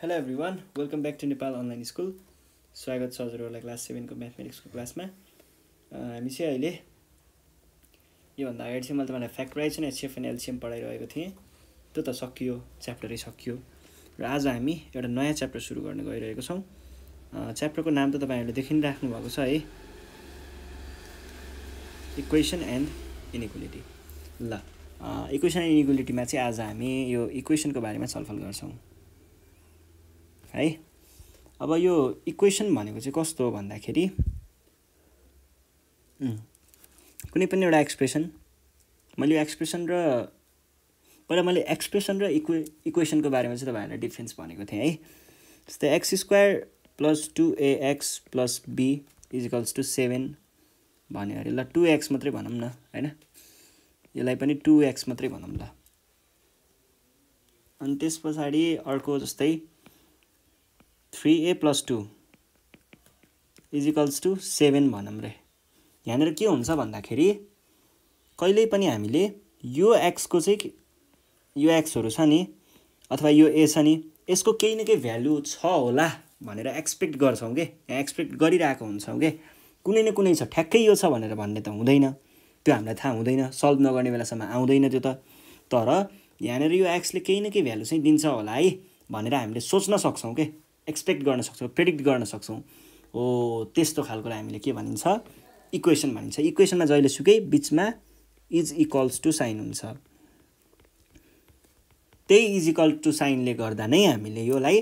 Hello everyone, welcome back to Nepal Online School. स्वागत छ हजुरहरुलाई क्लास 7 को म्याथमेटिक्स को क्लासमा. हामी चाहिँ अहिले यो भन्दा अगाडि चाहिँ मैले तपाईलाई फ्याक्टराइजेसन एचएफ एन्ड एलसीएम पढाइरहेको थिएँ. त्यो त सकियो, च्याप्टरै सकियो र आज हामी एउटा नयाँ च्याप्टर सुरु गर्न गइरहेको छौं. च्याप्टरको नाम त तपाईहरुले देखिन राख्नु भएको छ है, इक्वेसन एन्ड इनइक्वालिटी. ल, इक्वेसन एन्ड इनइक्वालिटीमा चाहिँ आज हामी यो इक्वेसनको बारेमा छलफल गर्छौं है. अब यो इक्वेसन भनेको चाहिँ कस्तो हो भन्दाखेरि कुनै पनि एउटा एक्सप्रेसन, मैले एक्सप्रेसन र पहिला मैले एक्सप्रेसन र इक्वेसनको बारेमा चाहिँ तपाईहरुलाई डिफरेन्स भनेको थिएँ है. जस्तै x² + 2ax + b = 7 भन्यो अरे. ल 2x मात्रै भनौँ न हैन, यसलाई पनि 2x मात्रै भनौँ ल. अनि त्यसपछि अर्को जस्तै 3a + 2 = 7 भनौँ रे. यहाँ के हुन्छ भन्दाखेरि कहिल्यै पनि हामीले यो x को चाहिँ यो xहरु छ नि अथवा यो a छ नि यसको केही न केही भ्यालु छ होला भनेर एक्सपेक्ट गर्छौं के, यहाँ एक्सपेक्ट गरिराखेको हुन्छौं के. कुनै न कुनै छ ठ्याक्कै यो छ भनेर भन्ने त हुँदैन, त्यो हामीलाई थाहा हुँदैन, सल्भ नगर्ने बेलासम्म आउँदैन त्यो त. तर यहाँ यो x ले केही न केही भ्यालु चाहिँ दिन्छ होला है भनेर हामीले सोच्न सक्छौं के, एक्सपेक्ट गर्न सक्छौं, प्रेडिक्ट गर्न सक्छौं. हो त्यस्तो खालकोलाई हामीले के भनिन्छ, इक्वेसन भनिन्छ. इक्वेसनमा जहिले सुकै बीचमा = साइन हुन्छ, त्यही = साइनले गर्दा नै हामीले योलाई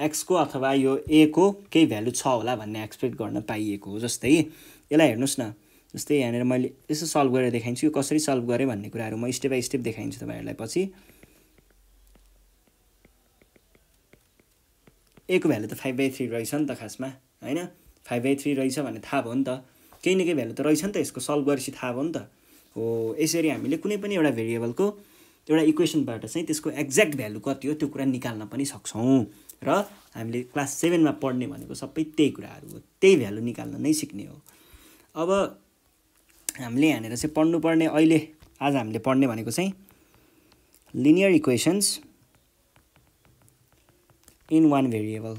x को अथवा यो a को केही भ्यालु छ होला भन्ने एक्सपेक्ट गर्न पाइएको हो. जस्तै यसलाई हेर्नुस् न, जस्तै यहाँ मैले यसो सल्भ गरेर देखाइन्छु, यो कसरी सल्भ गरे भन्ने कुराहरु म स्टेप बाइ स्टेप देखाइन्छु तपाईहरुलाई पछि. a को भ्यालु त 5/3 रहेछ नि त खासमा हैन, 5/3 रहेछ भन्ने थाहा भयो नि त, केही न केही भ्यालु त रहेछ नि त, यसको सल्भ गरेपछि थाहा भयो नि त. हो यसरी हामीले कुनै पनि एउटा भेरिएबलको एउटा इक्वेसनबाट चाहिँ त्यसको एक्ज्याक्ट भ्यालु कति हो त्यो कुरा निकाल्न पनि सक्छौं. र हामीले क्लास 7 मा पढ्ने भनेको सबै त्यही कुराहरु हो, त्यही भ्यालु निकाल्न नै सिक्ने हो. अब हामीले यहाँनेर चाहिँ पढ्नु पर्ने, अहिले आज हामीले पढ्ने भनेको चाहिँ linear equations in one variable.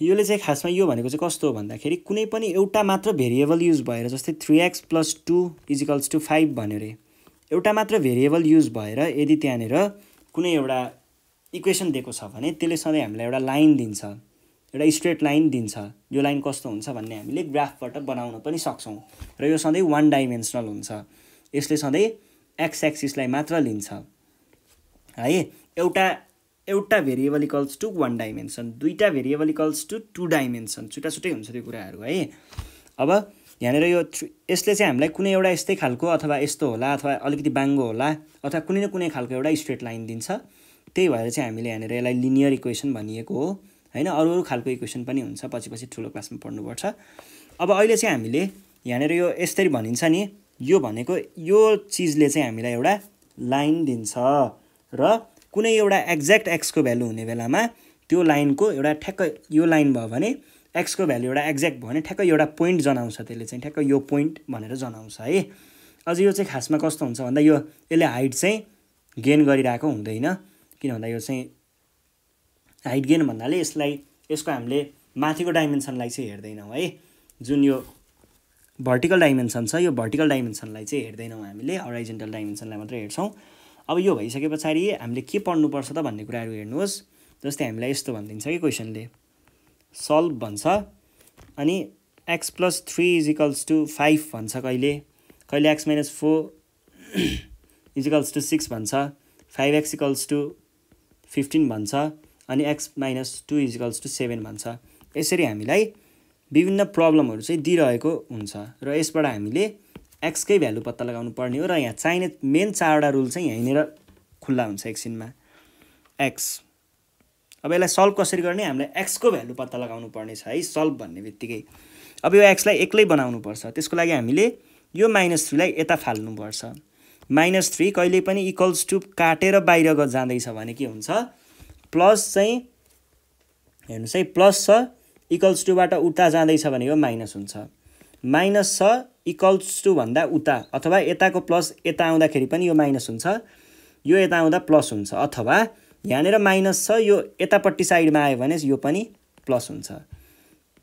योले चाहिँ खासमा यो भनेको चाहिँ कस्तो हो भन्दाखेरि कुनै पनि एउटा मात्र भेरिएबल युज भएर, जस्तै 3x + 2 = 5 भन्यो रे. एउटा मात्र भेरिएबल युज भएर यदि त्यहाँनेर कुनै एउटा इक्वेसन दिएको छ भने त्यसले सधैँ हामीलाई एउटा लाइन दिन्छ, एउटा स्ट्रेट लाइन दिन्छ. यो लाइन कस्तो हुन्छ भन्ने हामीले ग्राफबाट बनाउन पनि सक्छौं र यो सधैँ वन डाइमेन्सनल हुन्छ. यसले सधैँ x एक्सिसलाई मात्र लिन्छ है. एउटा भेरिएबल = 1 डाइमेन्सन, दुईटा भेरिएबल = 2 डाइमेन्सन, छुटा छुटै हुन्छ त्यो कुराहरु है. अब यहाँनेर यो यसले चाहिँ हामीलाई कुनै एउटा यस्तै खालको अथवा यस्तो होला अथवा अलिकति बाङ्गो होला अथवा कुनै न कुनै खालको एउटा स्ट्रेट लाइन दिन्छ. त्यही भएर चाहिँ हामीले यहाँनेर यसलाई लिनियर इक्वेसन भनिएको हो हैन. अरु खालको इक्वेसन पनि हुन्छ, पछि पछि ठूलो क्लासमा पढ्नु पर्छ. अब अहिले चाहिँ हामीले यहाँनेर यो यसरी भनिन्छ नि, यो भनेको यो चीजले चाहिँ हामीलाई एउटा लाइन दिन्छ र कुनै एउटा एक्ज्याक्ट x को भ्यालु हुने बेलामा त्यो लाइनको एउटा ठ्याक्क यो लाइन भयो भने x को भ्यालु एउटा एक्ज्याक्ट भयो भने ठ्याक्क एउटा प्वाइन्ट जनाउँछ, त्यसले चाहिँ ठ्याक्क यो प्वाइन्ट भनेर जनाउँछ है. अझ यो चाहिँ खासमा कस्तो हुन्छ भन्दा यो यसले हाइट चाहिँ गेन गरिराखेको हुँदैन, किन भन्दा यो चाहिँ हाइट गेन भन्नाले यसलाई यसको हामीले माथिको डाइमेन्सनलाई चाहिँ हेर्दैनौँ है. जुन यो भर्टिकल डाइमेन्सन छ यो भर्टिकल डाइमेन्सनलाई चाहिँ हेर्दैनौँ हामीले, हराइजन्टल डाइमेन्सनलाई मात्र हेर्छौं. अब यो भइसकेपछि हामीले के पढ्नु पर्छ त भन्ने कुराहरु हेर्नुहोस्. जस्तै हामीलाई यस्तो भन्दिन्छ कि क्वेशनले सल्भ भन्छ, अनि x + 3 = 5 भन्छ, कहिले कहिले x - 4 = 6 भन्छ, 5x = 15 भन्छ, अनि x - 2 = 7 भन्छ. यसरी हामीलाई विभिन्न प्रब्लमहरु चाहिँ दिइरहेको हुन्छ र यसबाट हामीले x कै भ्यालु पत्ता लगाउनु पर्ने हो. र यहाँ चाहिने मेन चारवटा रुल चाहिँ यहाँनेर खुल्ला हुन्छ एकछिनमा. x अब यसलाई सल्भ कसरी गर्ने, हामीले x को भ्यालु पत्ता लगाउनु पर्ने छ है सल्भ भन्नेबित्तिकै. अब यो x लाई एक्लै बनाउनु पर्छ, त्यसको लागि हामीले यो -3 लाई यता फाल्नु पर्छ. -3 कहिल्यै पनि = काटेर बाहिर जाँदै छ भने के हुन्छ, प्लस चाहिँ हेर्नुस् है, प्लस छ = बाट उता जाँदै छ भने यो माइनस हुन्छ, -6 = भन्दा उता अथवा यताको प्लस यता आउँदाखेरि पनि यो माइनस हुन्छ. यो यता आउँदा प्लस हुन्छ अथवा यानेर माइनस छ यो यतापट्टि साइडमा आयो भने यो पनि प्लस हुन्छ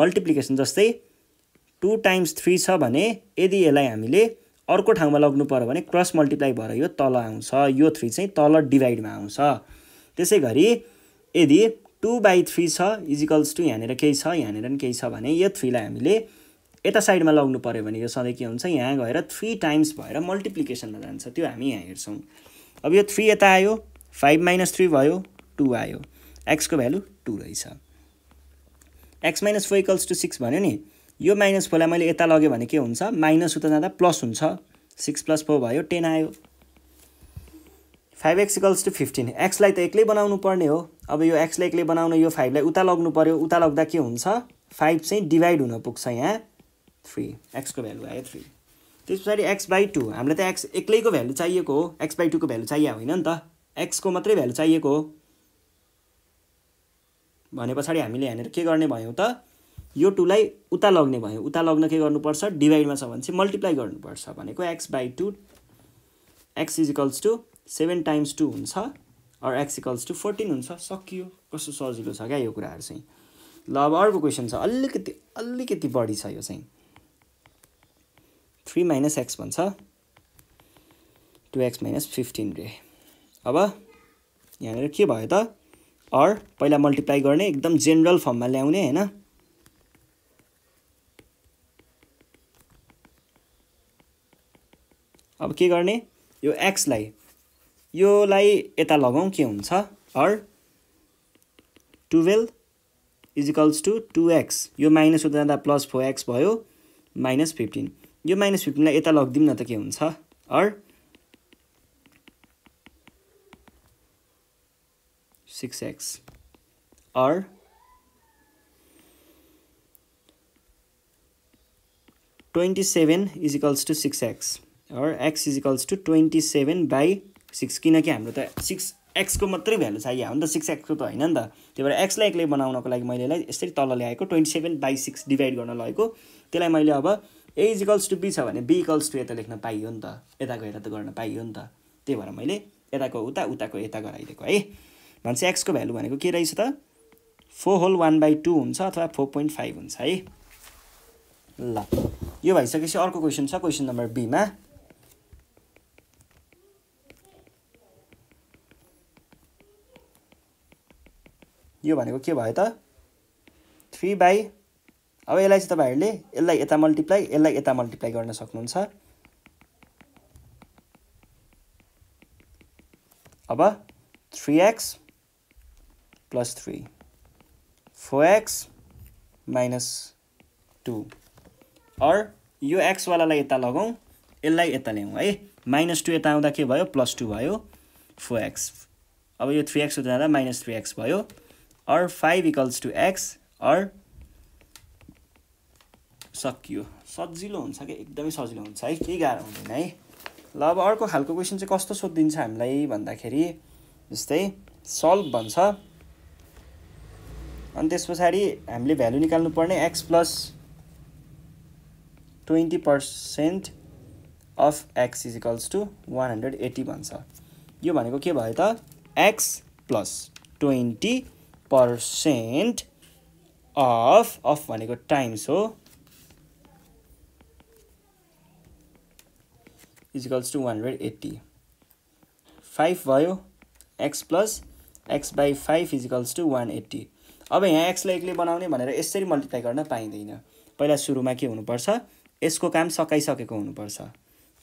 मल्टिप्लिकेसन जस्तै 2 टाइम्स 3 छ भने यदि यसलाई हामीले अर्को ठाउँमा लग्नु पर्यो भने क्रस मल्टिप्लाई भएर यो तल आउँछ यो 3 चाहिँ तल डिवाइडमा आउँछ त्यसैगरी यदि 2/3 छ इक्वल्स टु यानेर के छ यानेर नि के छ भने यो 3 लाई हामीले एता साइडमा लग्नु पर्यो भने यो सधैं के हुन्छ यहाँ गएर 3 टाइम्स भएर मल्टिप्लिकेसनमा जान्छ त्यो हामी यहाँ हेर्छौं अब यो 3 एता आयो 5 - 3 भयो 2 आयो x को भ्यालु 2 रहेछ x - 4 = 6 भन्यो नि यो -4 लाई मैले एता लगे भने के हुन्छ माइनस उता जाँदा प्लस हुन्छ 6 + 4 भयो 10 आयो 5x = 15 x लाई त एक्लै बनाउनु पर्ने हो अब यो x लाई एक्लै बनाउन यो 5 लाई उता लग्नु पर्यो उता लग्दा के हुन्छ 5 चाहिँ डिवाइड हुन पुग्छ यहाँ 3 x को भ्यालु आयो 3 त्यसपछि x/2 हामीले त x एक्लैको भ्यालु चाहिएको हो x/2 को भ्यालु चाहिया होइन नि त x को मात्रै भ्यालु चाहिएको हो भनेपछि हामीले यहाँ के गर्ने भयौ त यो 2 लाई उता लग्ने भयो उता लग्न के गर्नु पर्छ डिवाइडमा छ भने चाहिँ मल्टिप्लाई गर्नु पर्छ भनेको x/2 x = 7 × 2 हुन्छ और x = 14 हुन्छ सकियो कस्तो सजिलो छ क्या यो कुराहरु चाहिँ ल अब अर्को क्वेशन छ अलिकति बढी छ यो चाहिँ 3 - x भन्छ 2x - 15 रे अब यहाँ के भयो त और पहिला मल्टिप्लाई गर्ने एकदम जेनरल फर्ममा ल्याउने हैन अब के गर्ने यो x लाई यता लगाऊ के हुन्छ और 12 = 2x यो माइनस उता जाँदा प्लस 4x भयो -15 यो -15 लाई यता लग्दिम न त के हुन्छ और 6x और 27 = 6x और x = 27/6 किनकि हाम्रो त 6x को मात्रै भ्यालु चाहियो हो नि त 6x को त हैन नि त त्यही भएर x लाई एक्लै बनाउनको लागि मैले यसलाई यसरी तल ल्याएको 27/6 डिवाइड गर्न लागेको त्यसलाई मैले अब a = b छ भने b = यता लेख्न पाइयो नि त यताको यता त गर्न पाइयो नि त त्यही भएर मैले यताको उता उताको यता गराइदिएको है भनेपछि x को भ्यालु भनेको के रहेछ त 4 1/2 हुन्छ अथवा 4.5 हुन्छ है ल यो भइसकेपछि अर्को क्वेशन छ क्वेशन नम्बर b मा यो भनेको के भयो त 3/, अब यसलाई चाहिँ तपाईहरुले यसलाई यता मल्टिप्लाई गर्न सक्नुहुन्छ अब 3x + 3 4x - 2 और यो x वालालाई यता लगाऊ यसलाई यता ल्याऊ है -2 यता आउँदा के भयो +2 भयो 4x अब यो 3x उता जाँदा -3x भयो और 5 = x और सकियो सजिलो हुन्छ के एकदमै सजिलो हुन्छ है के गाह्रो हुँदैन है ल अब अर्को खालको क्वेशन चाहिँ कस्तो सोधिन्छ हामीलाई भन्दाखेरि जस्तै सल्भ भन्छ अनि त्यसपछि हामीले भ्यालु निकाल्नु पर्ने x + 20% अफ x = 180 भन्छ यो भनेको के भयो त x + 20% अफ भनेको टाइम्स हो = 180 5 भयो x + x/5 = 180 अब यहाँ x लाई एक्लै बनाउने भनेर यसरी मल्टिप्लाई गर्न पाइदैन पहिला सुरुमा के हुनुपर्छ यसको काम सकाइसकेको हुनुपर्छ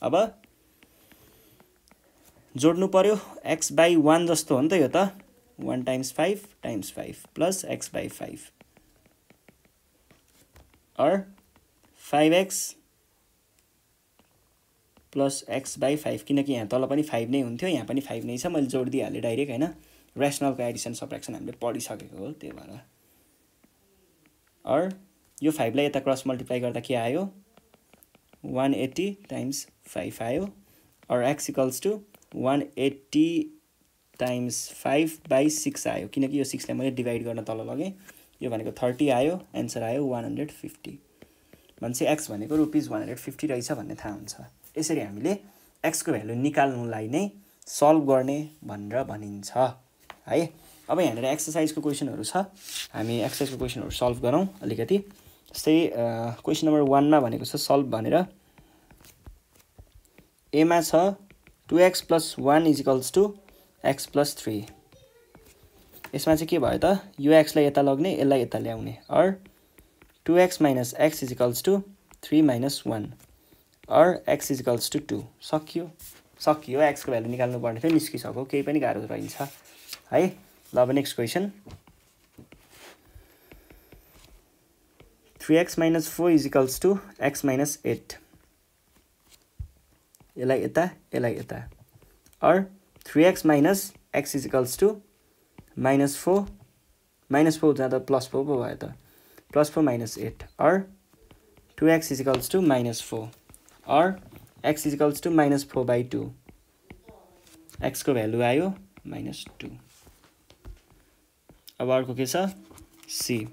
अब जोड्नु पर्यो x/1 जस्तो हो नि त यो त 1 × 5 × 5 + x/5 और 5x + x/5 किनकि यहाँ तल पनि 5 नै हुन्थ्यो यहाँ पनि 5 नै छ मैले जोड दिइहाले डाइरेक्ट हैन रेशनल को एडिसन सबट्रैक्सन हामीले पढिसकेको हो त्यही भएर और यो 5 लाई यता क्रस मल्टिप्लाई गर्दा के आयो 180 × 5 आयो और x = 180 × 5/6 आयो किनकि यो 6 लाई मैले डिवाइड गर्न तल लगे यो भनेको 30 आयो आन्सर आयो 150 भन्छ x भनेको ₹150 रहेछ भन्ने थाहा हुन्छ यसरी हामीले x को भ्यालु निकाल्नुलाई नै solve गर्ने भनेर भनिन्छ है अब यहाँ एक्सरसाइज को क्वेशनहरु छ हामी एक्सरसाइज को क्वेशनहरु सल्भ गरौं अलिकति जस्तै क्वेशन नम्बर 1 मा भनेको छ सल्भ भनेर a मा छ 2x + 1 = x + 3 यसमा चाहिँ के भयो त ux लाई यता लग्ने l लाई यता ल्याउने or 2x - x = 3 - 1 or x = 2 सक्यो x को भ्यालु निकाल्नु पर्ने थियो निस्किसक्यो केही पनि गाह्रो रहन्छ है ल अब नेक्स्ट क्वेशन 3x - 4 = x - 8 यसलाई यता or 3x - x = -4 -4 जाँदा +4 पो भयो त +4 - 8 or 2x = -4 or x = -4/2 x को भ्यालु आयो -2 अब अर्को के छ c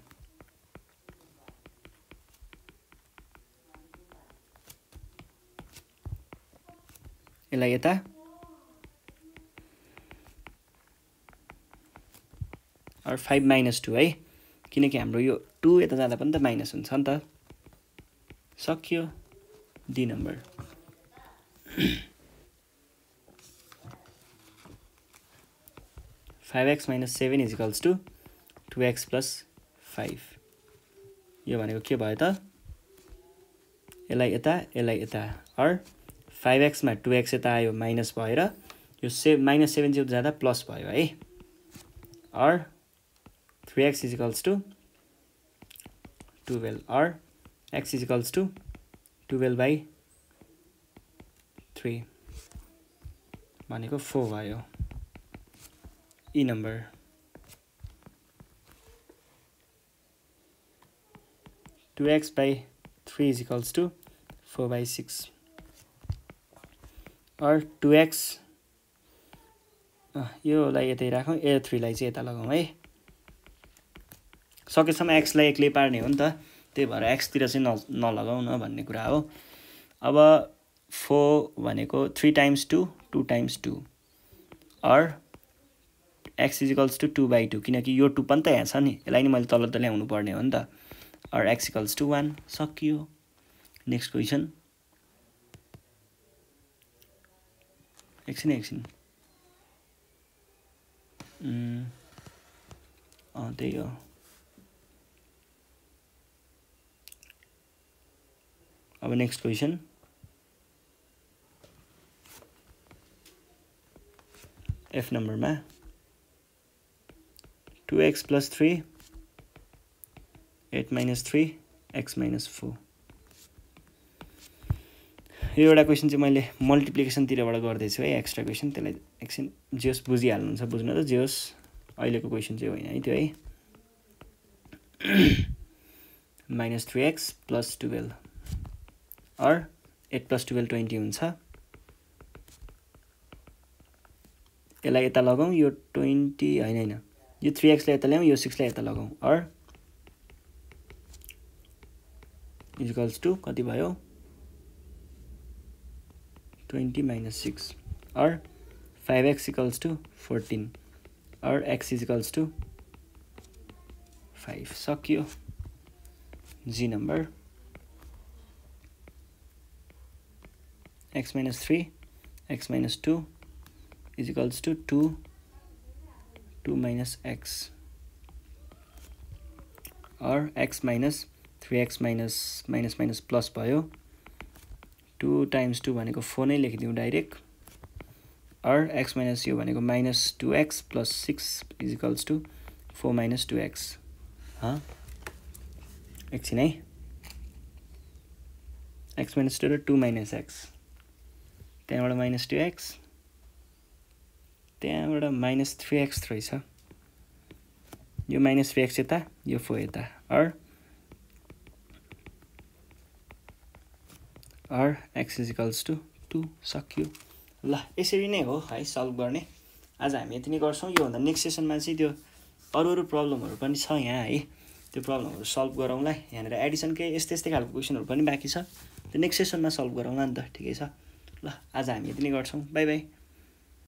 यसलाई यता और 5 - 2 है किनकि हाम्रो यो 2 यता जाँदा पनि त माइनस हुन्छ नि त सक्यो D number. 5x - 7 = 2x + 5. यो भनेको के भयो त? यसलाई यता और 5x मा 2x यता आयो माइनस भएर यो -7 जिउ जाँदा प्लस भयो है और 3x = 12 और x = 12/3 भनेको 4 भयो ई नम्बर 2x/3 = 4/6 और 2x यो लाई यतै राखौं a3 लाई चाहिँ यता लगाउँ है सकेसम्म x लाई एक्लै पार्ने हो नि त त्यही भएर x तिर चाहिँ नलगाउँ न भन्ने कुरा हो अब 4 भनेको 3 × 2 2 × 2 और x = 2/2 किनकि यो 2 पनि त यहाँ छ नि यसलाई नि मैले तल त ल्याउनु पर्ने हो नि त और x = 1 सकियो नेक्स्ट क्वेशन एकछिन त्यही हो अब नेक्स्ट क्वेशन एफ नम्बर मा 2x + 3 8 - 3 x - 4 यो एउटा क्वेशन चाहिँ मैले मल्टिप्लिकेसन तिरबाट गर्दै छु है एक्स्ट्रा क्वेशन त्यसलाई एकछिन जेस बुझिहाल्नु हुन्छ बुझ्नु त जेस अहिलेको क्वेशन चाहिँ होइन है त्यो है -3x + 12 और 8 + 12 20 हुन्छ यसलाई यता लगाउँ यो 20 हैन यो 3x लाई यता ल्याउँ यो 6 लाई यता लगाउँ और = कति भयो 20 - 6 और 5x = 14 और x = 5 सकियो जी number x - 3 x - 2 = 2 - x or x - 3x - plus भयो 2 × 2 भनेको 4 नै लेखिदिउँ डाइरेक्ट और x - यो भनेको -2x + 6 = 4 - 2x ह एकछिन है x - 2 र 2 - x त्यहाँबाट -2x त्यहाँबाट -3x रहेछ यो -3x यता यो 4 यता और x = 2 सकियो ल यसरी नै हो है सल्भ गर्ने आज हामी यति नै गर्छौं यो भन्दा नेक्स्ट सेसनमा चाहिँ त्यो अरु प्रब्लमहरु पनि छ यहाँ है त्यो प्रब्लमहरु सल्भ गरौँला यहाँ र एडिसन के यस्तै खालको क्वेशनहरु पनि बाँकी छ त्यो नेक्स्ट सेसनमा सल्भ गरौँला नि त ठिकै छ ल आज हामी यति नै गर्छौं बाइ बाइ